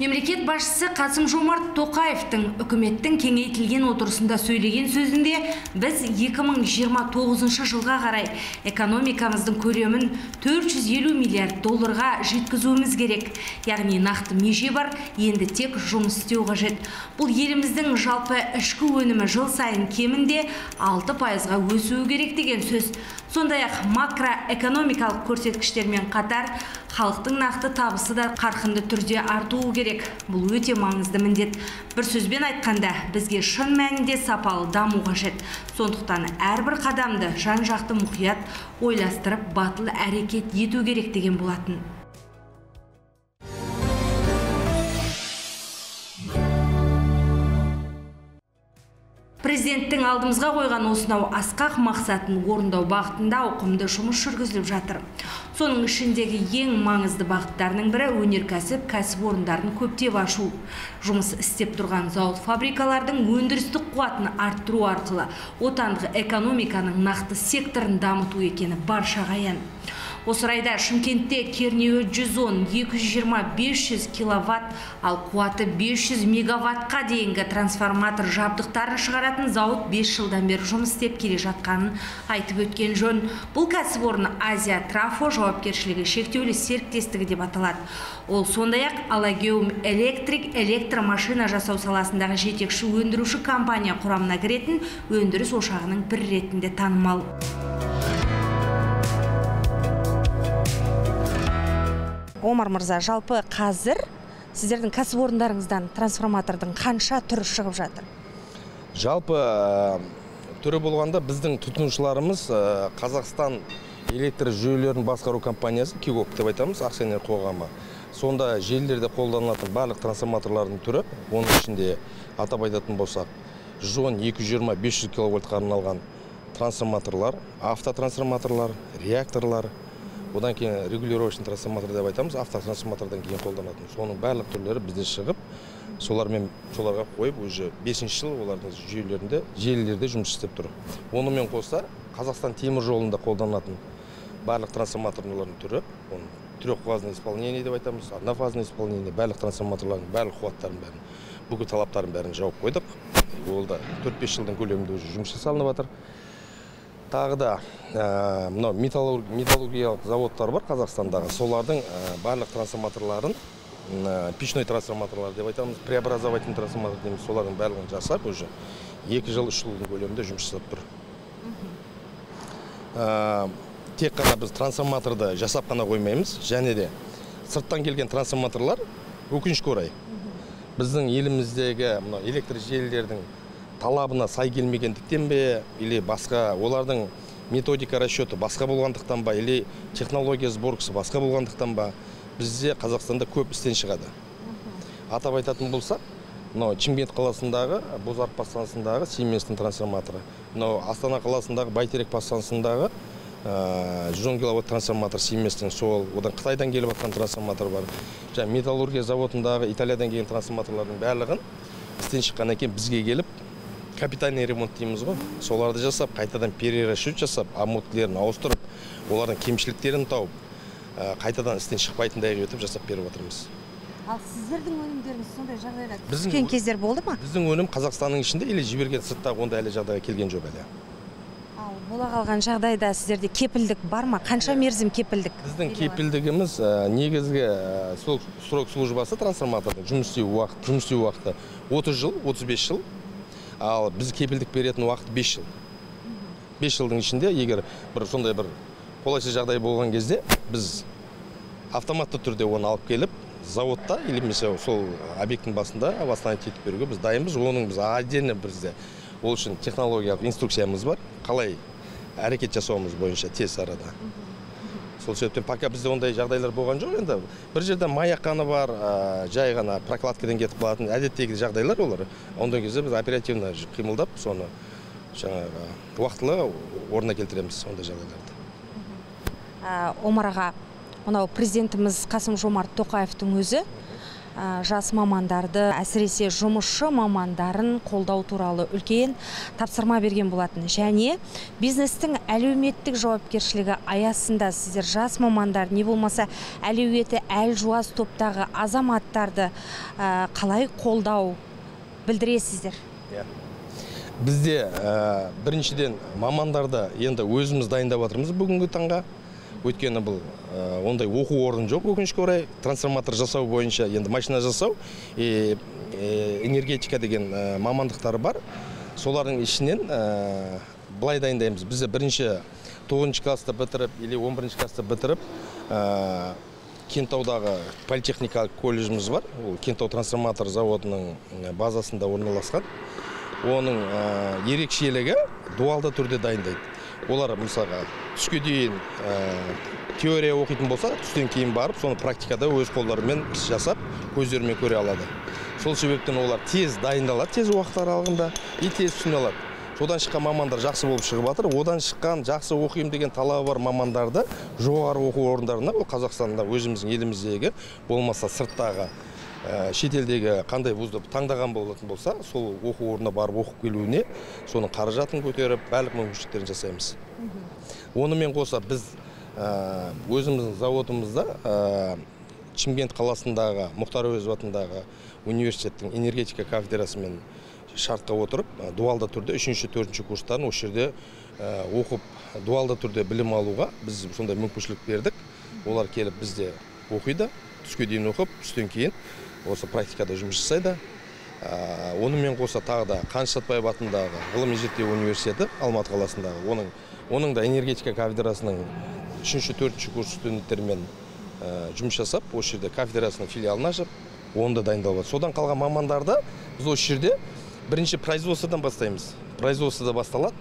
Мемлекет басшысы Касым Жомар Токаевтың үкіметтің кеңейтілген отырысында сөйлеген сөзінде біз 2029 жылға қарай экономикамыздың көлемін 450 миллиард долларға жеткізуіміз керек. Яғни нақты меже бар, енді тек жұмыс істеу қажет. Бұл еліміздің жалпы ішкі өнімі жыл сайын кемінде 6%-ға өсуі керек деген сөз. Сондай-ақ макроэкономикалық көрсеткіштермен қатар халықтың нақты табысы да қарқынды түрде артуы керек. Бұл өте маңызды міндет. Бір сөзбен айтқанда, бізге шын мәнінде сапалы даму қажет. Сондықтан әрбір қадамды жан-жақты мұқият ойластырып, батыл әрекет ету керек деген болатын. Президенттің алдымызға қойған осынау асқақ мақсатын орындау бағытында ауқымды жұмыс жүргізіліп жатыр. Соның ішіндегі ең маңызды бағыттарының бірі өнеркәсіп кәсіпорындарын көптеп ашу. Жұмыс істеп тұрған зауыт фабрикалардың өндірістік қуатын арттыру арқылы отандық экономиканың нақты секторын дамыту екені баршаға аян. Осы орайда Шымкентте кернеуі 110-220-500 киловатт, ал қуаты 500 мегаваттқа дейінгі трансформатор жабдықтарын шығаратын зауыт 5 жылдан бері жұмыс істеп келе жатқанын айтып өткен жөн. Бұл кәсіпорын Азия Трафо жауапкершілігі шектеулі серіктестігі деп аталады. Ол сондай-ақ Алагеум Электрик электромашина жасау саласындағы жетекші өндіруші компания құрамына кіретін өндіріс ошағының бір ретінде танымал. Омар мырза, жалпы қазір сіздердің кәсіпорындарыңыздан трансформатордың қанша түрі шығып жатыр? Жалпы түрі болғанда біздің тұтынушыларымыз Қазақстан электр жүйелерін басқару компаниясы КИГОК деп айтамыз, акционерлік қоғамы. Сонда желілерде қолданылатын барлық трансформаторлардың түрі, оның ішінде атап айтатын болсақ, 110, 220, 500 киловольтқа арналған трансформаторлар, автотрансформаторлар, реакторлар. Одан кейін регулировочный трансформатор деп айтамыз, автотрансформатордан кейін қолданатын. Соның барлық түрлері бізде шығып, соларға қойып, уже 5-ші жылы олардың желілерде жұмыс істеп тұр. Онымен қоса, Қазақстан темір жолында қолданатын барлық трансформаторлардың түрі, оның трехфазный исполнение деп айтамыз, однофазный исполнение, барлық трансформаторлардың, барлық қуаттарын бәрін, бүкіл талаптарын бәрін жауып қойдық. Ол да 4-5 жылдың көлемінде уже жұмыс жасалынып жатыр. Тағы да металлургиялық заводтар бар Қазақстандағы, солардың барлық трансформаторларын, печной трансформаторлар деп айтамыз, преобразовательный трансформатор дейміз, солардың барлығын жасап, уже 2 жыл, 3 жылдың көлемінде жұмыс жасап тұр. Тек қана біз трансформаторды жасап қана қоймаймыз, және де сырттан келген трансформаторлар, өкінішке орай, біздің еліміздегі электр желілердің талабына сай келмегендіктен бе, или басқа, олардың методика расчеты басқа болғандықтан ба, или технология сборкасы басқа болғандықтан ба, бізде Қазақстанда көп істен шығады. Атап айтатын болсақ, Шымкент қаласындағы, Бозарық пасындағы Семестің трансформаторы, Астана қаласындағы, Байтерек пасындағы 100 киловатт трансформатор Семестің, сол, одан Қытайдан келіп атқан трансформатор бар. Металлургия заводындағы Италиядан келген трансформаторлардың барлығын істен шыққан екен, бізге келіп капитальный ремонт дейміз ғой, соларды жасап, қайтадан перерасчет жасап, аммутлерін ауыстырып, олардың кемшіліктерін тауып, қайтадан істен шықпайтындай етіп жасап беріп отырмыз. Ал сіздердің өнімдеріңіз сондай жағдайда түскен кездер болды ма? Біздің өнім Қазақстанның ішінде или жіберген сырттағы, онда әлі жағдайға келген жоқ әлі. Ал бола қалған жағдайда сіздерде кепілдік бар ма? Қанша мерзім кепілдік? Біздің кепілдігіміз негізгі срок службасы трансформатордың жұмыс істеу уақыты 30 жыл, 35 жыл. Ал біз кепілдік беретін уақыт 5 жыл. 5 жылдың ішінде, егер сондай бір қолайсыз жағдай болған кезде, біз автоматты түрде оны алып келіп, заводта, немесе сол объектің басында восстановить етіп беруге біз дайынбыз. Оның біз отдельно бізде, ол үшін технологиялық инструкциямыз бар, қалай әрекет жасауымыз бойынша тез арада. Сол себептен пока бізде ондай жағдайлар болған жоқ. Енді бір жерде маяқ қаны бар, жай ғана прокладкадан кетіп қалатын әдеттегі жағдайлар олар. Ондан кезде біз оперативно қимылдап, соны жаңағы уақытылы орнына келтіреміз ондай жағдайларды. Омар аға, мынау президентіміз Қасым Жомарт Тоқаевтың өзі жас мамандарды, әсіресе жұмысшы мамандарын қолдау туралы үлкен тапсырма берген болатын. Және бизнестің әлеуметтік жауапкершілігі аясында сіздер жас мамандар, не болмаса әлеуеті әлжуаз топтағы азаматтарды қалай қолдау білдіресіздер? Бізде біріншіден мамандарды енді өзіміз дайындап отырмыз бүгінгі таңға. Өйткені бұл ондай оқу орын жоқ, өкінішке орай. Трансформатор жасау бойынша енді машина жасау, энергетика деген мамандықтары бар. Солардың ішінен былай дайындаймыз. Бізде бірінші 9-шы класты бітіріп, или 11-шы класты бітіріп, Кентаудағы политехникалық колледжіміз бар. Ол Кентау трансформатор заводының базасында орналасқан. Оның ерекшелігі дуалды түрде дайындайды. Олар мысалға түске дейін теория оқитын болса, түстен кейін барып, соны практикада өз қолдарымен жасап, көздерімен көре алады. Сол себептен олар тез дайындалады, тез уақыт аралығында и тез түсіне алады. Содан шыққан мамандар жақсы болып шығып жатыр. Одан шыққан жақсы оқимын деген талабы бар мамандарды жоғары оқу орындарына, бұл Қазақстанда өзіміздің еліміздегі болмаса сырттағы шетелдегі қандай вузды таңдаған болатын болса, сол оқу орнына барып оқып келуіне, соның қаражатын көтеріп, барлық мүмкіншіліктерін жасаймыз. Онымен қоса біз өзіміздің заводымызда Шымкент қаласындағы Мұхтар Әуезов атындағы университеттің энергетика кафедрасымен шартқа отырып, дуалды түрде 3-4 курстан осы жерде оқып, дуалды түрде білім алуға біз сондай мүмкіншілік бердік. Олар келіп бізде оқиды, түске дейін оқып, түстен кейін осы практикада жұмыс жасайды. Онымен қоса тағы да Сәтпаев атындағы ғылыми зерттеу университеті Алматы қаласындағы оның да энергетика кафедрасының 3-4 курс студенттерімен жұмыс жасап, осы жерде кафедрасының филиалын ашып, оны да дайындалады. Содан қалған мамандарды біз осы жерде бірінші производстводан бастаймыз. Производствода басталады.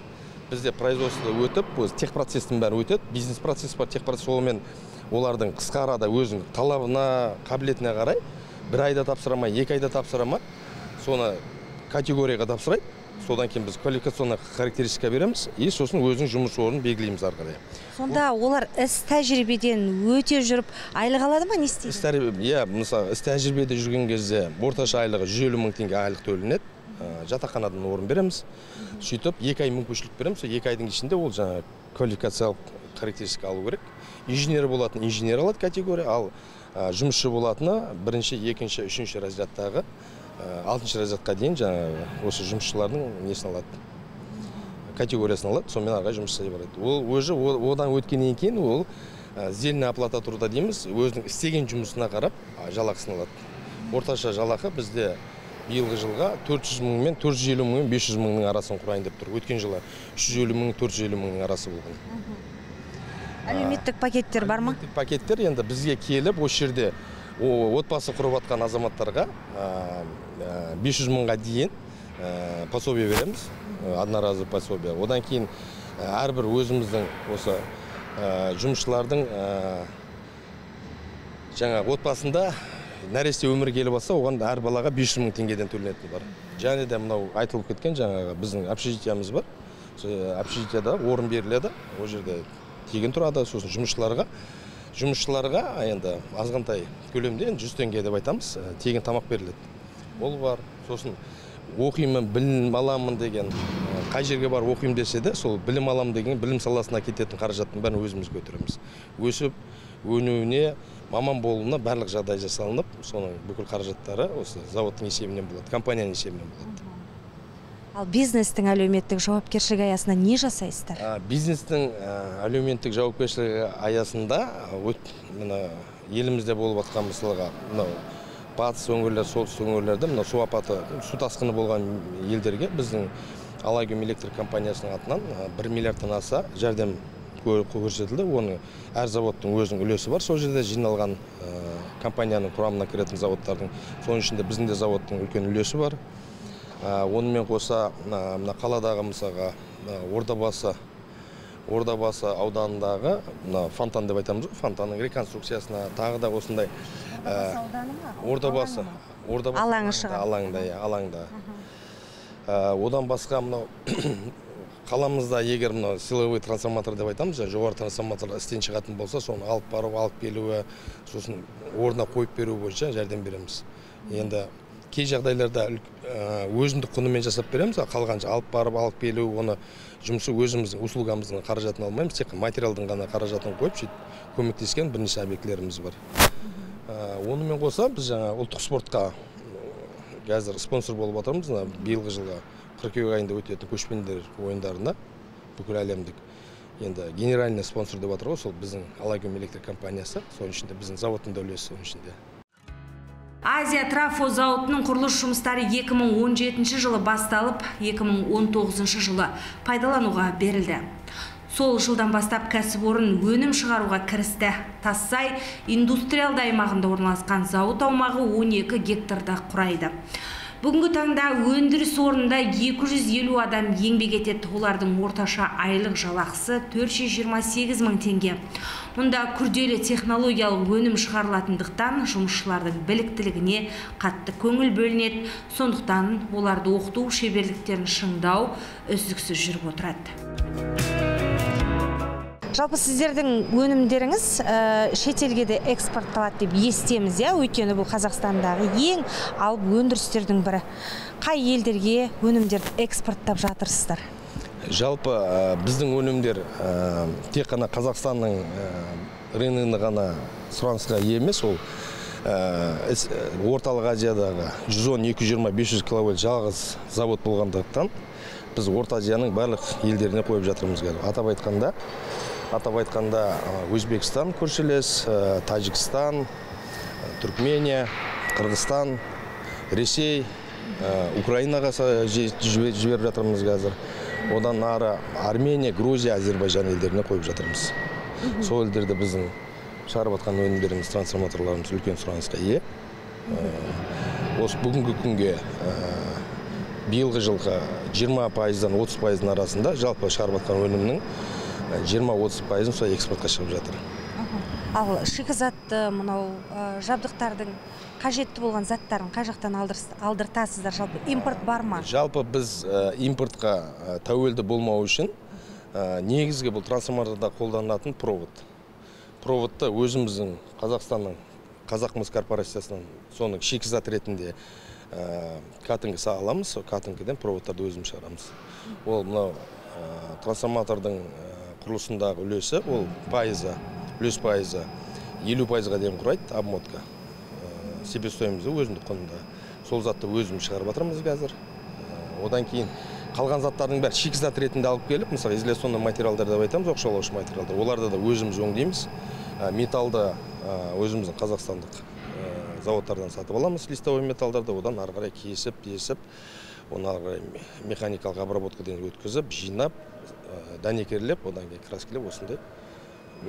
Бізде производствода өтіп, өз техпроцестің бәрі өтеді. Бизнес процесс бар, техпроцесс олымен олардың қысқа арада өзінің талабына, қабілетіне қарай бір айда тапсырама, 2 айда тапсырама, соны категорияға тапсырайды. Содан кейін біз квалификационды характеристика береміз, и сосын өзінің жұмыс орнын белгілейміз арқылы. Сонда олар іс тәжірибеден өте жүріп айлық алады ма, не істейді? Мысалы, іс тәжірибеде жүрген кезде орташа айлығы 150 000 теңге айлық төленеді. Жатақханадан орын береміз. Сөйтіп 2 ай мүмкіншілік береміз. 2 айдың ішінде ол жаңа квалификациялық характеристика алу керек. Инженер болатын инженер алады категория, ал жұмысшы болатыны 1-ші, 2-ші, 3-ші разрядтағы 6-ші разрядқа дейін жаңа осы жұмысшылардың несін алады, категориясын алады, сонымен арқай жұмысшы барады. Ол өзі одан өткеннен кейін ол зельный оплата тұрда дейміз, өзінің істеген жұмысына қарап жалақысын алады. Орташа жалақы бізде биылғы жылға 400 000 мен 450 000, 500 000-ның арасын құрайын деп тұр. Өткен жылы 350 000, 450 000 арасы болған. Әлеуметтік пакеттер бар ма? Әлеуметтік пакеттер енді бізге келіп, осы жерде отбасы құрып атқан азаматтарға 500 000-ға дейін пособие береміз, одноразовый пособие. Одан кейін әрбір өзіміздің осы жұмысшылардың жаңа отбасында нәресте өмір келіп алса, оған әр балаға 500 000 теңгеден төленетін бар. Және де мынау айтылып кеткен жаңағы біздің общежитиямыз бар. Общежитияда орын беріледі. Ол жерде тегін тұрады, сосын жұмысшыларға енді азғантай көлемден 100 теңге деп айтамыз, тегін тамақ беріледі. Ол бар. Сосын оқимын, білім аламын деген, қай жерге бар оқимын десе де, сол білім аламын деген білім саласына кететін қаражаттың бәрін өзіміз көтереміз. Өсіп, өнуіне, маман болуына барлық жағдай жасалынып, соның бүкіл қаражаттары осы заводтың есебінен болады, компанияның есебінен болады. Ал бизнестің әлеуметтік жауапкершілігі аясында не жасайсыздар? Бизнестің әлеуметтік жауапкершілігі аясында елімізде болып атқан мысалға, батыс өңірлер, солтүстік өңірлерде су апаты, су тасқыны болған елдерге біздің Алагеум Электрик компаниясының атынан 1 миллиардтан аса жәрдем көрсетілді. Оны әр заводтың өзінің үлесі бар. Сол жерде жиналған компанияның құрамына кіретін заводтардың, соның ішінде біздің де заводтың үлкен үлесі бар. Онымен қоса қаладағы мысалға Ордабасы ауданындағы фонтан деп айтамыз, фонтанның реконструкциясына тағы да осындай Ордабасы алаңында. Одан басқа қаламызда егер мына силовой трансформатор деп айтамыз, жоғары трансформатор істен шығатын болса, соны алып барып, алып келуі, сосын орнына қойып беру бойынша жәрдем береміз. Енді кей жағдайларда өзіндік құнымен жасап береміз, қалғанша алып барып, алып келу, оны жұмысы өзіміздің услугамыздың қаражатын алмаймыз, тек материалдың ғана қаражатын қойып, көмектескен бірнеше объектілеріміз бар. Онымен қоса біз ұлттық спортқа қазір спонсор болып отырмыз. Биылғы жылға қыркүйек айында өтетін көшпенділер ойындарына бүкіл әлемдік енді генеральный спонсор деп отырған сол біздің Алагеум Электрик компаниясы, соның ішінде біздің зауыттың үлесі соның ішінде. Азия Трафо зауытының құрылыс жұмыстары 2017 жылы басталып, 2019 жылы пайдалануға берілді. Сол жылдан бастап кәсіпорын өнім шығаруға кірісті. Тассай индустриалды аймағында орналасқан зауыт аумағы 12 гектарда құрайды. Бүгінгі таңда өндіріс орнында 250 адам еңбек етеді. Олардың орташа айлық жалақысы 428 мың теңге. Мұнда күрделі технологиялық өнім шығарылатындықтан жұмысшылардың біліктілігіне қатты көңіл бөлінеді. Сондықтан оларды оқыту шеберліктерін шыңдау үздіксіз жүріп отырады. Жалпы сіздердің өнімдеріңіз шетелге де экспортталады деп естеміз, өйткені бұл Қазақстандағы ең алып өндірістердің бірі. Қай елдерге өнімдерді экспорттап жатырсыздар? Жалпы біздің өнімдер тек қана Қазақстанның рыногына ғана сұранысқа емес, ол орталық Азиядағы 110-220-500 киловольт жалғыз завод болғандықтан біз Орта Азияның барлық елдеріне қойып жатырмыз. Атап айтқанда Өзбекстан көршілес, Таджикстан, Түркмения, Қырғызстан, Ресей, Украинаға жіберіп жатырмыз қазір. Одан ары Армения, Грузия, Азербайжан елдеріне қойып жатырмыз. Сол елдерде біздің шығарып атқан өнімдеріміз, трансформаторларымыз үлкен сұранысқа ие. Осы бүгінгі күнге биылғы жылға 20%-дан 30%-ның арасында жалпы шығарып атқан өнімнің 20-30%-ын сол экспортқа шығып жатыр. Ал шикізатты, мынау жабдықтардың қажетті болған заттарын қай жақтан алдыртасыздар? Жалпы импорт бар ма? Жалпы біз импортқа тәуелді болмау үшін негізгі бұл трансформаторда қолданылатын провод. Проводты өзіміздің Қазақстанның Қазақмыс корпорациясынан соның шикізат ретінде катынгісі аламыз, катынгіден проводтарды өзім шығарамыз. Ол мынау трансформатордың құрылысындағы үлесі, ол пайызы, үлес пайызы 50%-ға дейін құрайды обмотка. Себестоимызды өзімдік құнында. Сол затты өзім шығарып жатырмыз қазір. Одан кейін қалған заттардың бәрі шикізат ретінде алып келіп, мысалы изоляционный материалдар деп айтамыз, оқшаулаушы материалдар. Оларды да өзіміз өңдейміз. Металды өзіміздің қазақстандық зауыттардан сатып аламыз, листовой металдарды, одан ары қарай кесіп, оны ары қарай механикалық обработкадан өткізіп, жинап, дәнекерлеп, одан кейін краскілеп, осындай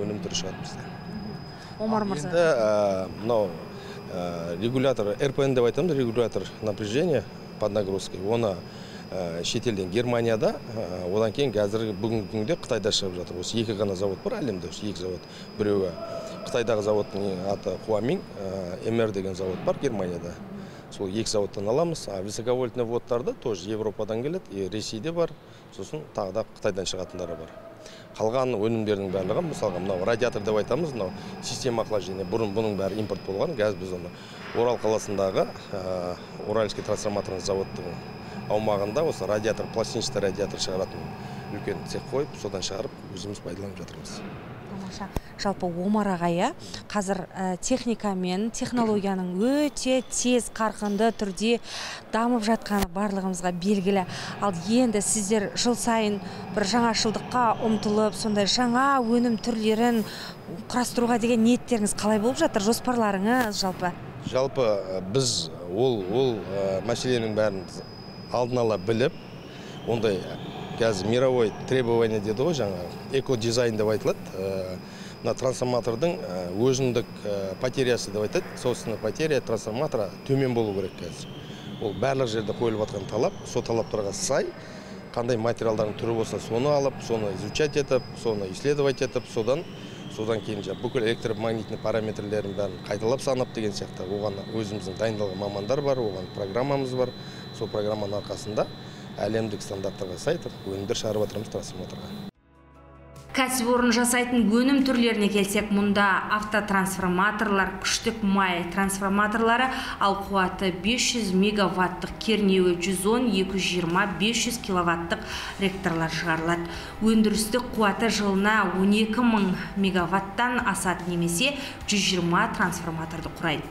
өнім түрі шығады бізде. Омар мырза. Енді мынау регулятор, РПН деп айтамыз, регулятор напряжения под нагрузкой. Оны шетелден Германияда, одан кейін қазір бүгінгі күнде Қытайда шығып жатыр. Осы екі ғана завод бар әлемде, екі завод. Біреуі Қытайдағы заводтың аты Хуамин, МР деген завод бар Германияда. Сол екі заводтан аламыз. Высоковольтный ваттарды тоже Европадан келеді, Ресейде бар, сосын тағы да Қытайдан шығатындары бар. Қалған өнімдердің барлығы, мысалға мынау радиатор деп айтамыз, мынау система охлаждения, бұрын бұның бәрі импорт болған. Газ біз оны Орал қаласындағы Уральский трансформаторлық заводтың аумағында осы радиатор, пластиншты радиатор шығаратын үлкен цех қойып, содан шығарып, өзіміз пайдаланып жатырмыз. Жалпы Омар ағайы, қазір техника мен технологияның өте тез қарқынды түрде дамып жатқаны барлығымызға белгілі. Ал енді сіздер жыл сайын бір жаңашылдыққа ұмтылып, сондай жаңа өнім түрлерін құрастыруға деген ниеттеріңіз қалай болып жатыр? Жоспарларыңыз жалпы? Жалпы біз ол мәселенің бәрін алдын ала біліп, ондай қазір мировой требование деді ғой, жаңағы экодизайн деп айтылады. Мына трансформатордың өзіндік потерясы деп айтады. Собственная потеря трансформатора төмен болу керек қазір. Ол барлық жерде қойылып жатқан талап, сол талаптарға сай қандай материалдардың түрі болса, соны алып, соны изучать етіп, соны исследовать етіп, содан кейін бүкіл электромагнитный параметрлерін бәрін қайталап санап деген сияқты. Оған өзіміздің дайындалған мамандар бар, оған программамыз бар. Сол программаның арқасында әлемдік стандарттарға сай өнімдер шығарып отырмыз трансформаторға. Кәсіпорын жасайтын өнім түрлеріне келсек, мұнда автотрансформаторлар, күштік май трансформаторлары, ал қуаты 500 мегаваттық, кернеуі 110-220-500 киловаттық ректорлар шығарылады. Өндірістік қуаты жылына 12.000 мегаваттан асады немесе 120 трансформаторды құрайды.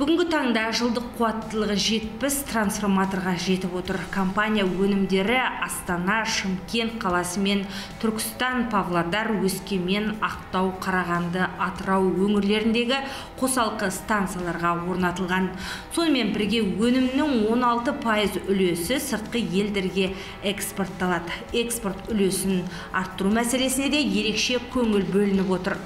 Бүгінгі таңда жылдық қуаттылығы 70 трансформаторға жетіп отыр. Компания өнімдері Астана, Шымкент қаласы мен Түркістан, Павлодар, Өскемен, Ақтау, Қарағанды, Атырау өңірлеріндегі қосалқы станцияларға орнатылған. Сонымен бірге өнімнің 16% үлесі сыртқы елдерге экспортталады. Экспорт үлесін арттыру мәселесіне де ерекше көңіл бөлініп отыр.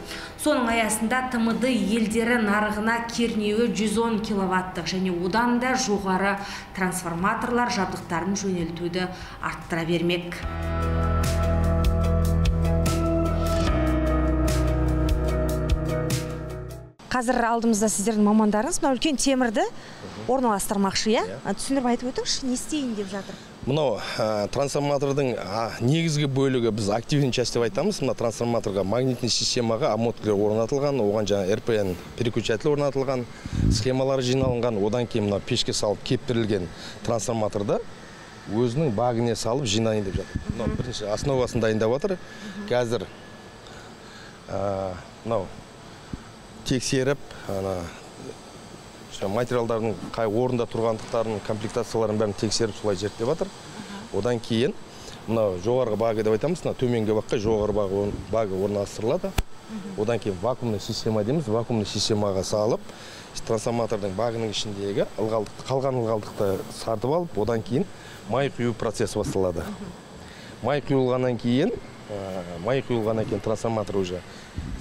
Соның аясында ТМД елдері нарығына кернеуі 110 киловаттық және одан да жоғары трансформаторлар жабдықтарын жөнелтуді арттыра бермек. Қазір алдымызда сіздердің мамандарыңыз мына үлкен темірді орналастырмақшы, иә? Түсіндіріп айтып өтіңізші, не істейін деп жатыр? Мынау трансформатордың негізгі бөлігі, біз активный часть деп айтамыз, мына трансформаторға магнитный системаға аммоткілер орнатылған, оған жаңа РПН переключатель орнатылған, схемалары жиналынған, одан кейін мына пешке салып кептірілген трансформаторда өзінің багіне салып жинайын деп жатыр. Мынау бірінші основасын дайындап жатыр. Қазір мынау тексеріп, материалдардың қай орында тұрғандықтарын, комплектацияларын бәрін тексеріп солай зерттеп жатыр. Одан кейін мына жоғарғы бағы деп айтамыз, мына төменгі баққа жоғарғы бағы орналастырылады. Одан кейін вакуумный система дейміз, вакуумный системаға салып, трансформатордың бағының ішіндегі қалған ылғалдықты сатып алып, одан кейін май құю процесі басталады. Май құйылғаннан кейін трансформатор уже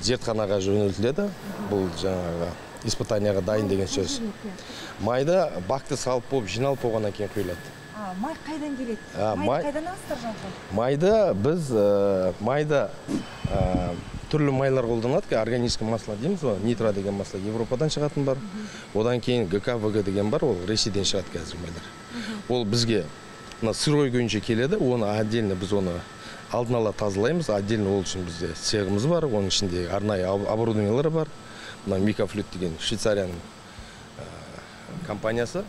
зертханаға жөнелтіледі. Бұл жаңағы испытанияға дайын деген сөз. Майда бақты салып болып, жиналып болғаннан кейін құйылады. Май қайдан келеді? Майды қайдан алыстыр жалпы? Майда түрлі майлар қолданады, органический масла дейміз, нитра деген масла Европадан шығатын бар. Одан кейін ГКВГ деген бар, ол Ресейден шығады қазір майлар. Ол бізге сырой күйінде келеді, оны отдельно біз оны алдын ала тазалаймыз, отдельно ол үшін бізде цехымыз бар, оның ішінде арнайы оборудованиялары бар. Мына Микафлют деген Швейцарияның компаниясы.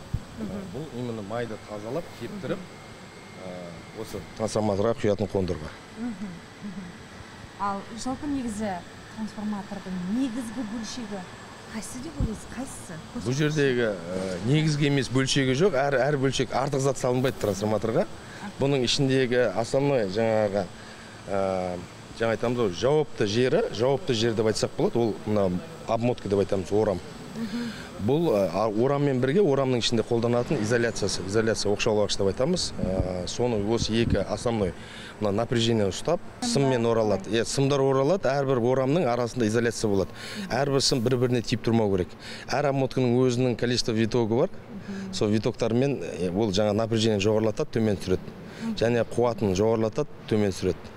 Бұл именно майды тазалап, кептіріп, осы трансформаторға құятын қондырғы. Ал жалпы негізі трансформатордың негізгі бөлшегі қайсы деп ойлайсыз? Қайсысы? Бұл жердегі негізгі емес бөлшегі жоқ, әр бөлшек артық зат салынбайды трансформаторға. Бұның ішіндегі основной жаңағы айтамыз, жауапты жері деп айтсақ болады, ол мына обмотка деп айтамыз, орам. Бұл ораммен бірге орамның ішінде қолданатын изоляция оқшаулағыш деп айтамыз. Соны осы екі основной напряжение ұстап, сыммен оралады. Сымдар оралады, әрбір орамның арасында изоляция болады. Әрбір сым бір-біріне тиіп тұрмау керек. Әр обмотканың өзінің количество витогы бар. Сол витоктармен ол жаңа напряжение жоғарлатады, төмен түсіреді. Және қуатын жоғарлатады, төмен түсіреді.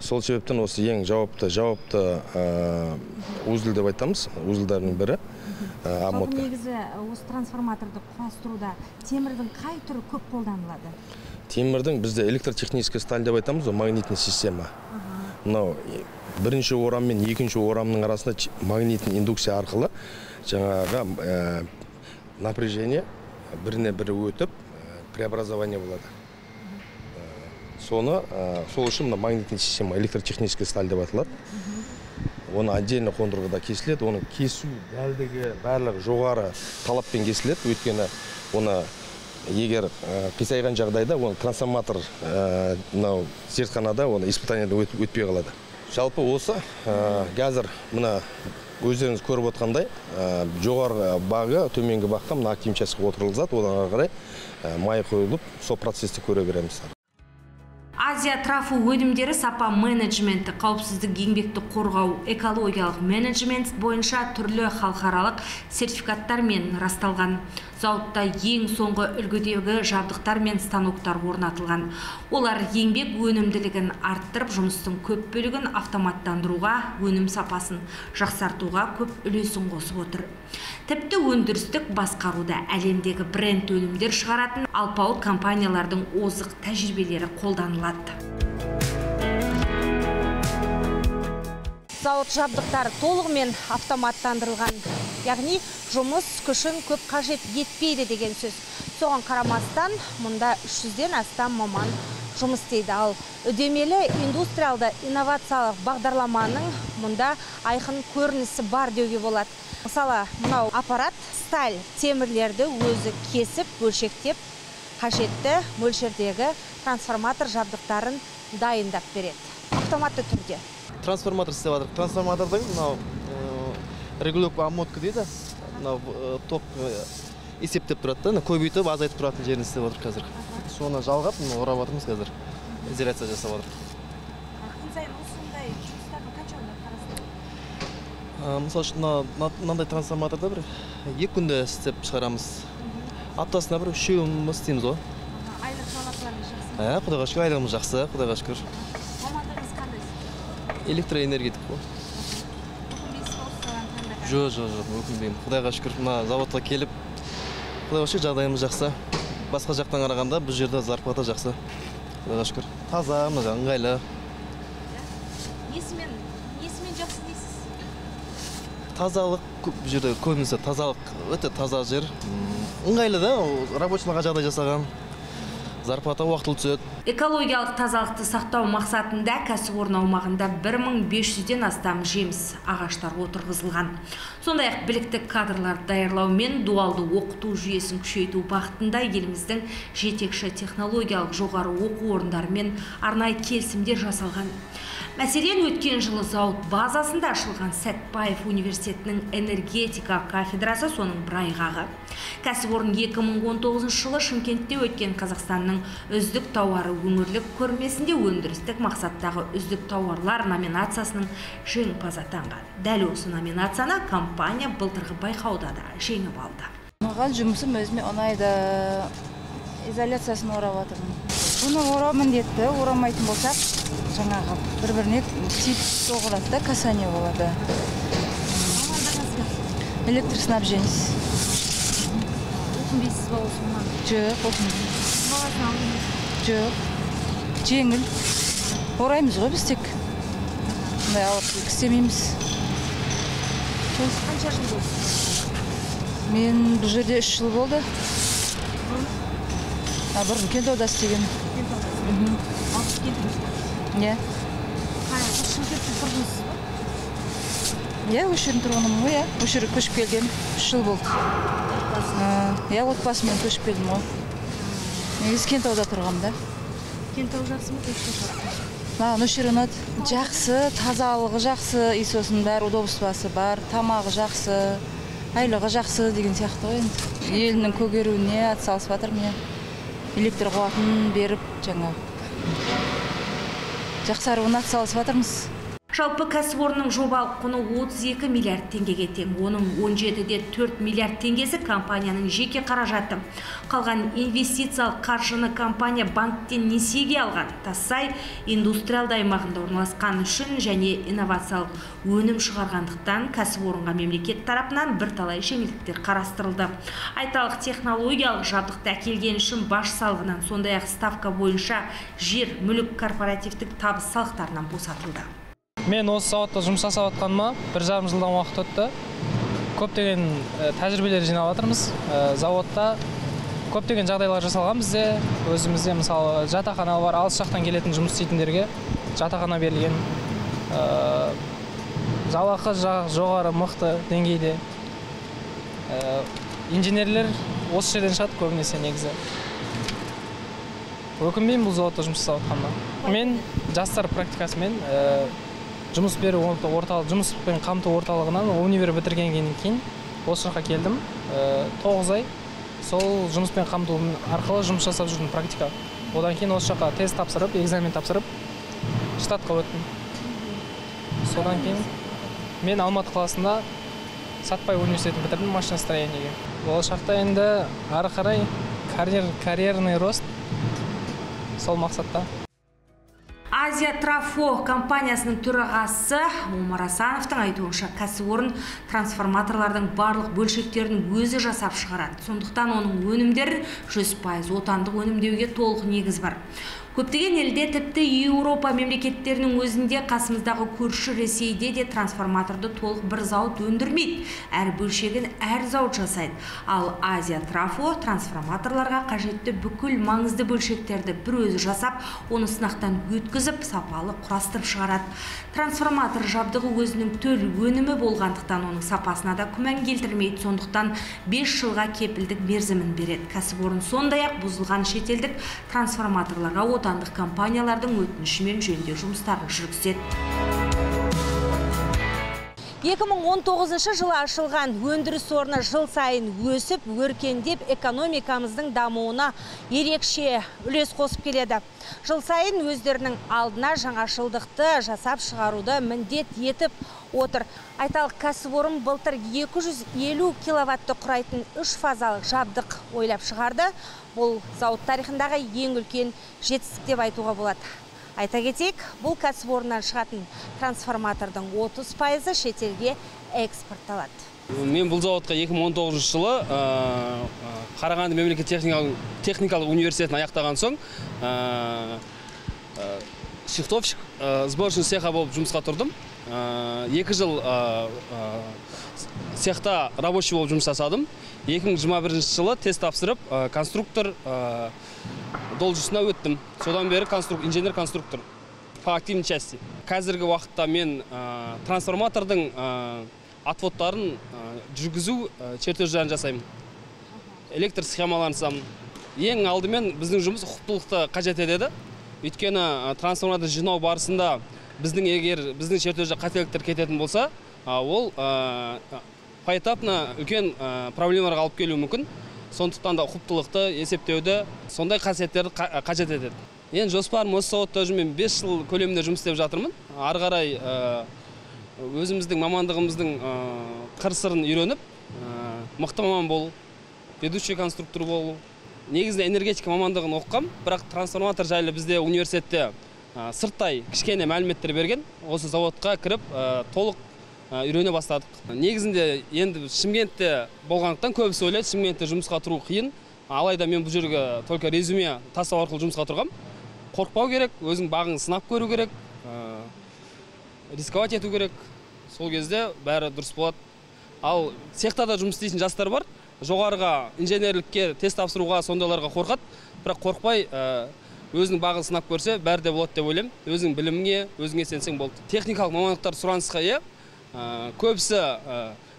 Сол себептен осы ең жауапты узіл деп айтамыз, узілдардың бірі обмотка. Жалпы негізі осы трансформаторды құрастыруда темірдің қай түрі көп қолданылады? Темірдің бізде электротехническая сталь деп айтамыз, магнитный система. Мынау бірінші орам мен екінші орамның арасында магнитный индукция арқылы жаңағы напряжение біріне бірі өтіп преобразование болады. Соны сол үшін магнитный система электротехническая сталь деп аталады. Оны отдельно қондырғыда кесіледі, оны кесу дәлдігі барлығы жоғары талаппен кесіледі, өйткені оны егер қисайған жағдайда оны трансформатор зертханада оны испытаниядан өтпей қалады. Жалпы осы қазір мына өздеріңіз көріп отқандай жоғарғы бағы төменгі баққа мына активный частьқа отырғызылады, одан қарай май құйылып сол процесті көре береміз. Азия Трафо өнімдері сапа менеджменті, қауіпсіздік еңбекті қорғау, экологиялық менеджмент бойынша түрлі халықаралық сертификаттармен расталған. Зауытта ең соңғы үлгідегі жабдықтар мен станоктар орнатылған. Олар еңбек өнімділігін арттырып, жұмыстың көп бөлігін автоматтандыруға, өнім сапасын жақсартуға көп үлесін қосып отыр. Тіпті өндірістік басқаруда әлемдегі бренд өнімдер шығаратын алпауыт компаниялардың озық тәжірибелері қолданылады. Зауыт жабдықтары толығымен автоматтандырылған. Яғни жұмыс күшін көп қажет етпейді деген сөз. Соған қарамастан мұнда 300-ден астам маман жұмыс істейді. Ал үдемелі индустриалды инновациялық бағдарламаның мұнда айқын көрінісі бар деуге болады. Мысалы, мынау аппарат сталь темірлерді өзі кесіп, бөлшектеп, қажетті мөлшердегі трансформатор жабдықтарын дайындап береді. Автоматты түрде. Трансформатор істеп жатыр. Трансформатордың регулировка аммотка дейді, топ есептеп тұрады, көбейтіп, азайтып тұратын жерін істеп отыр қазір. Соны жалғап, орап отырмыз қазір, изоляция жасап отыр. Күн сайын осындай жұмыстарды қанша орнап қарастырасыз? Мысалы үшін, мынандай трансформаторда бір 2 күнде істеп шығарамыз. Аптасына бір 3-ін істейміз ғой. Айлық жалақыларыңыз жақсы? Құдайға шүкір, айлығымыз жақсы, құдайға шүкір. Мамандығыңыз қандай? Электроэнергетик ғой. Жо-жо-жо, өкінбеймін. Құдайға шүкір, заводқа келіп, құдайға шүкір жағдайымыз жақсы. Басқа жақтан қарағанда бұл жерде зарплата жақсы. Құдайға шүкір. Таза, ыңғайлы. Несімен жақсы дейсіз? Тазалық, бұл жерде көбінесе тазалық, өте таза жер. Ыңғайлы да, рабочыларға жағдай жасаған. Зарплата уақытылы түседі. Экологиялық тазалықты сақтау мақсатында кәсіпорын аумағында 1500-ден астам жеміс ағаштар отырғызылған. Сондай-ақ білікті кадрларды даярлау мен дуалды оқыту жүйесін күшейту бағытында еліміздің жетекші технологиялық жоғары оқу орындарымен арнайы келісімдер жасалған. Мәселен, өткен жылы зауыт базасында ашылған Сәтпаев университетінің энергетика кафедрасы соның бір айғағы. Кәсіпорын 2019 жылы Шымкентте өткен Қазақстанның үздік тауары өңірлік көрмесінде өндірістік мақсаттағы үздік тауарлар номинациясының жеңімпазы атанған. Дәл осы номинацияны компания былтырғы байқауда да жеңіп алды. Маған жұмысым өзіме ұнайды. Изоляциясын орап отырмын. Бұны орау міндетті, орамайтын болсақ, жаңағы бір-біріне тиіп соғылады да касание болады. Электроснабженец. Өкінбейсіз ба осыннан? Жоқ, өкінбейсіз. Баласын алдыңыз? Жоқ, жеңіл. Ораймыз ғой біз тек. Бұндай алып істемейміз. Қанша жыл болды? Мен бұл жерде 3 жыл болды. Бұрын? Бұрын Кентауда істеген. Кентауда? Ал сіз келдіңіз? Иә. Шымкентте тұрдыңыз ба? Иә, өшірін тұрғаным ғой, иә. Өшірі көшіп келген. 3 жыл болды. Я отбасымен көшіп келдім ғой. Негіз Кентауда тұрғамда. Кентау жақсы ма көшіп? Нөшерін өт. Жақсы, тазалығы жақсы, исосын бәрі, удобствасы бар, тамағы жақсы, айлығы жақсы деген сияқты ғой енді. Елінің көгеруіне атсалысып жатырмын. Электр қуатын беріп жаңа. Жақсаруына атсалысып жатырмыз. Жалпы кәсіпорынның жобалық құны 32 миллиард теңгеге тең, оның 17-де 4 миллиард теңгесі компанияның жеке қаражаты. Қалған инвестициялық қаржыны компания банктен несиеге алған. Тассай индустриалды аймағында орналасқан үшін және инновациялық өнім шығарғандықтан кәсіпорынға мемлекет тарапынан бірталай жеңілдіктер қарастырылды. Айталық технологиялық жабдықты әкелген үшін баж салығынан, сондай-ақ ставка бойынша жер, мүлік, корпоративтік табыс салықтарынан босатылды. Мен осы зауытта жұмсасап жатқаныма 1,5 жылдан уақыт өтті. Көптеген тәжірибелер жинап жатырмыз. Зауытта көптеген жағдайлар жасалған бізде. Өзімізде мысалы жатақхана бар, алыс жақтан келетін жұмыс істейтіндерге жатақхана берілген. Жалақы жоғары, мықты деңгейде. Инженерлер осы жерден шығады көбінесе негізі. Өкінбеймін бұл зауытта жұмсасап жатқаныма. Мен жастар практикасымен жұмыс беру қамту орталығынан универ бітіргеннен кейін осы жаққа келдім. 9 ай сол жұмыспен қамту арқылы жұмыс жасап жүрдім практика. одан кейін осы жаққа тест тапсырып, экзамен тапсырып, штатқа өттім. Содан кейін мен Алматы қаласында Сәтпаев университетін бітірдім машиностроениеге. Болашақта енді ары қарай карьерный рост сол мақсатта. Азия Трафо компаниясының төрағасы Омарасановтың айтуынша, кәсіпорын трансформаторлардың барлық бөлшектерін өзі жасап шығарады. Сондықтан оның өнімдері 100% отандық өнімдеуге толық негіз бар. Көптеген елде, тіпті Еуропа мемлекеттерінің өзінде, қасымыздағы көрші Ресейде де трансформаторды толық бір зауыт өндірмейді. Әр бөлшегін әр зауыт жасайды. Ал Азия Трафо трансформаторларға қажетті бүкіл маңызды бөлшектерді бір өзі жасап, оны сынақтан өткізіп, сапалы құрастырып шығарады. Трансформатор жабдығы өзінің төл өнімі болғандықтан оның сапасына да күмән келтірмейді, сондықтан 5 жылға кепілдік мерзімін береді. Кәсіпорын сондай-ақ бұзылған шетелдік трансформаторларға отандық компаниялардың өтінішімен жөндеу жұмыстарын жүргізеді. 2019 жылы ашылған өндіріс орны жыл сайын өсіп, өркендеп, экономикамыздың дамуына ерекше үлес қосып келеді. Жыл сайын өздерінің алдына жаңашылдықты жасап шығаруды міндет етіп отыр. Айталық, кәсіпорын былтыр 250 киловатты құрайтын 3 фазалық жабдық ойлап шығарды. Бұл зауыт тарихындағы ең үлкен жетістік деп айтуға болады. Айта кетейік, бұл кәсіпорыннан шығатын трансформатордың 30% шетелге экспортталады. Мен бұл зауытқа 2019 жылы Қарағанды мемлекеттік техникалық университетін аяқтаған соң шихтовщик сборочный цеха болып жұмысқа тұрдым. 2 жыл цехта рабочий болып жұмыс жасадым. 2021 жылы тест тапсырып, конструктор должностына өттім. Содан бері инженер-конструктор по активной части. Қазіргі уақытта мен трансформатордың отводтарын жүргізу чертеждерін жасаймын. Электр схемаларын жасаймын. Ең алдымен біздің жұмыс ұқыптылықты қажет етеді. Өйткені трансформатор жинау барысында біздің чертежде қателіктер кететін болса, ол поэтапно үлкен проблемаларға алып келуі мүмкін. Сондықтан да ұқыптылықты есептеуді, сондай қасиеттерді қажет етеді. Мен жоспарым осы зауытта мен 5 жыл көлемінде жұмыс істеп жатырмын. Ары қарай өзіміздің мамандығымыздың қыр-сырын үйреніп, мықты маман болу, ведущий конструктор болу. Негізінде энергетика мамандығын оқығам, бірақ трансформатор жайлы бізде университетте сырттай кішкене мәліметтер берген. Осы зауытқа кіріп, толық үйрене бастадық. Негізінде енді Шымкентте болғандықтан көбісі ойлайды, Шымкентте жұмысқа тұру қиын. Алайда мен бұл жерге только резюме тастау арқылы жұмысқа тұрғам. Қорқпау керек, өзің бағыңды сынап көру керек, рисковать ету керек. Сол кезде бәрі дұрыс болады. Ал цехта да жұмыс істейтін жастар бар. Жоғарыға, инженерлікке тест тапсыруға, сондайларға қорқады. Бірақ қорқпай, өзінің бағын сынап көрсе, бәрі де болады деп ойлаймын. Өзің біліміңе, өзіңе сенсең болды. Техникалық мамандықтар сұранысқа ие. Көбісі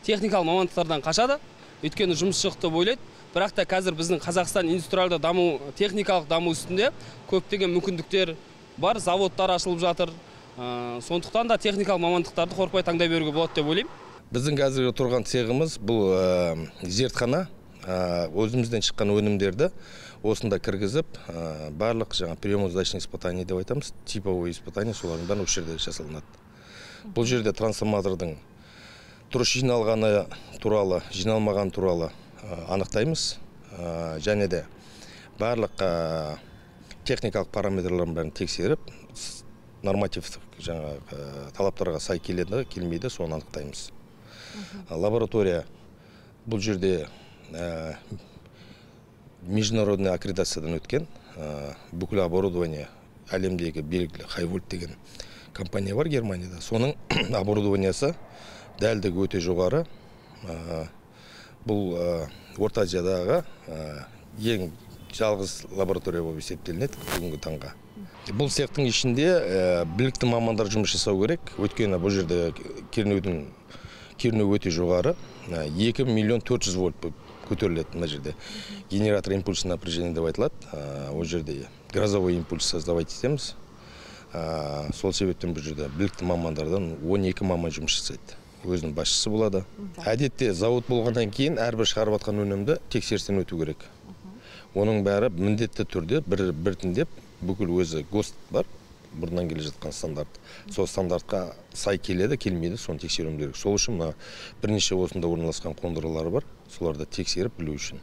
техникалық мамандықтардан қашады, өйткені жұмысшылықты ойлайды. Бірақ та қазір біздің Қазақстан индустриалды даму, техникалық даму үстінде көптеген мүмкіндіктер бар, заводтар ашылып жатыр. Сондықтан да техникалық мамандықтарды қорқпай таңдай беруге болады деп ойлаймын. Біздің қазіргі тұрған цехіміз бұл зертхана, өзімізден шыққан өнімдерді осында кіргізіп, барлық жаңа приёмоздачный испытание деп айтамыз, типовое испытание солардан осы жерде жасалынады. Бұл жерде трансформатордың дұрыс жиналғаны туралы, жиналмаған туралы анықтаймыз. Және де барлық техникалық параметрлерін бәрін тексеріп, нормативтік талаптарға сай келеді, келмейді, соны анықтаймыз. Лаборатория бұл жерде международный аккредитациядан өткен, бүкіл оборудование әлемдегі белгілі Хайвольт деген компания бар Германияда. Соның оборудованиясы дәлдігі өте жоғары. Бұл Орта Азиядағы ең жалғыз лаборатория болып есептелінеді бүгінгі таңға. Бұл цехтің ішінде білікті мамандар жұмыс жасау керек. Өйткені бұл жерде кернеу өте жоғары. 2 миллион 400 вольт көтеріледі мына жерде. Генератор импульсы напряжения деп айтылады. Ол жерде грозовой импульс создавать етеміз. Сол себептен бұл жерде білікті мамандардан 12 маман жұмыс жасайды. Өзінің басшысы болады. Әдетте зауыт болғаннан кейін әрбір шығарып атқан өнімді тексерістен өту керек. оның бәрі міндетті түрде біртіндеп бүкіл өзі ГОСТ бар, бұрыннан келе жатқан стандарт. Сол стандартқа сай келеді, келмейді, соны тексеруім керек. Сол үшін мына бірнеше осында орналасқан қондырғылар бар, соларды тексеріп білу үшін.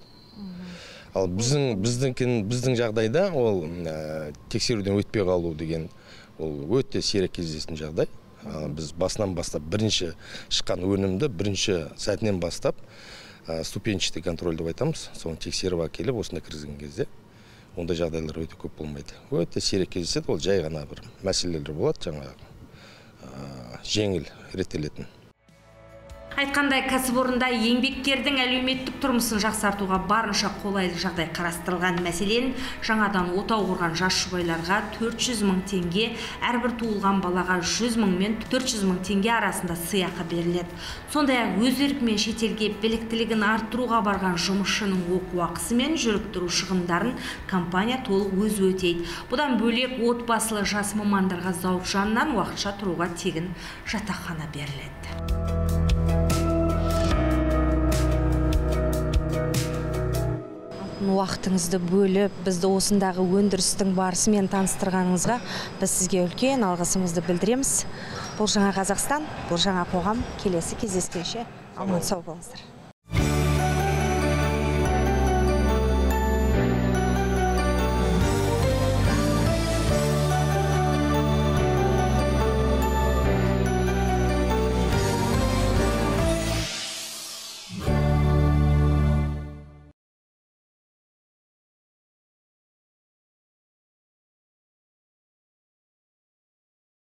Ал біздің жағдайда ол тексеруден өтпей қалу деген ол өте сирек кездесетін жағдай. Біз басынан бастап бірінші шыққан өнімді бірінші сәтінен бастап ступенчатый контроль деп айтамыз, соны тексеріп келіп осында кіргізген кезде ондай жағдайлар өте көп болмайды. Өте сирек кездеседі, ол жай ғана бір мәселелер болады, жаңағы жеңіл реттелетін. Айтқандай, кәсіпорында еңбеккердің әлеуметтік тұрмысын жақсартуға барынша қолайлы жағдай қарастырылған. Мәселен, жаңадан отау құрған жас жұбайларға 400 000 теңге, әрбір туылған балаға 100 000 мен 400 000 теңге арасында сыйақы беріледі. Сондай-ақ өз еркімен шетелге біліктілігін арттыруға барған жұмысшының оқу ақысы мен жүріп-тұру шығындарын компания толық өзі өтейді. Бұдан бөлек отбасылы жас мамандарға зауыт жанынан уақытша тұруға тегін жатақхана беріледі. Уақытыңызды бөліп, бізді осындағы өндірістің барысымен таныстырғаныңызға біз сізге үлкен алғысымызды білдіреміз. Бұл жаңа Қазақстан, бұл жаңа қоғам, келесі кездескенше аман сау болыңыздар.